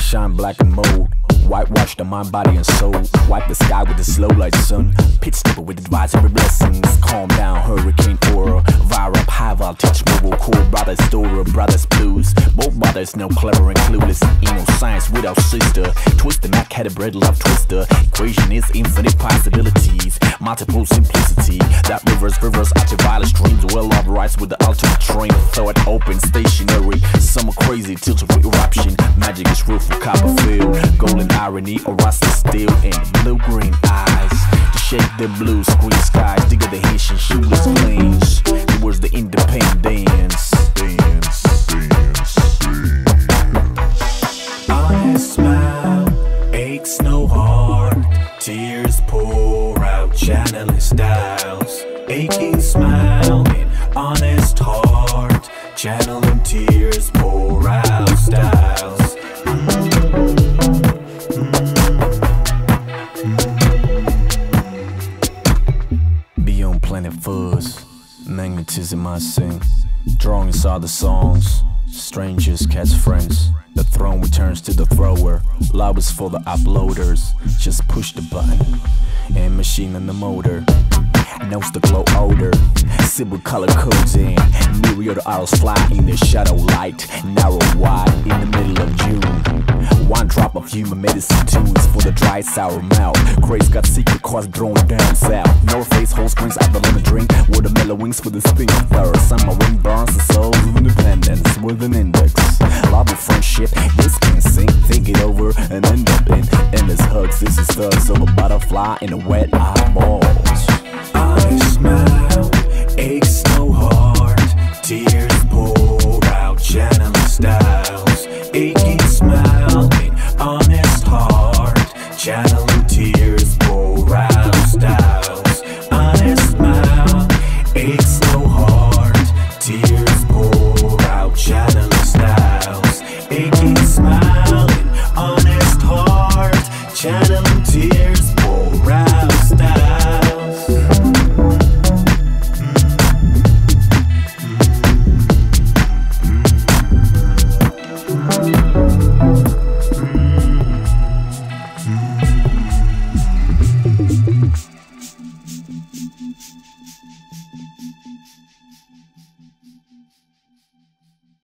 Shine black and mold, whitewash the mind, body and soul. Wipe the sky with the slow light sun. Pitch deeper with advisory blessings. Calm down, hurricane aura. Vire up high, I'll teach mobile core. Brothers story, brothers blues. Both brothers, no clever and clueless. Ain't no science without sister. Twister, Mac had a bread love twister. Equation is infinite possibilities. Multiple simplicity. That reverse, ultraviolet streams. Well of rise with the ultimate train. Thought open, stationary. Some are crazy, tilted with eruption. Magic is real for Copperfield. Golden irony or rusty steel. And blue-green eyes to shake the blue screen skies. Dig of the Haitian shoeless plains towards the independence. I smile, aches no heart. Tears pour out, channeling styles. Aching smile, an honest heart. Channeling tears pour out styles. Beyond planet Fuzz, magnetism I sing. Drawings are the songs, strangers catch friends. The throne returns to the thrower. Love is for the uploaders. Just push the button and machine in the motor. Knows the glow odor, simple color codes in. Myriad arrows fly in the shadow light. Narrow wide in the middle of June. One drop of human medicine tunes for the dry sour mouth. Grace got secret cars drawn down south. North face whole springs out the lemon drink. Watermelon wings for the spring of third. Summer wind burns the soul of independence with an index. Love and friendship, this can sink. Think it over and end up in endless hugs. This is thugs of a butterfly in a wet eye.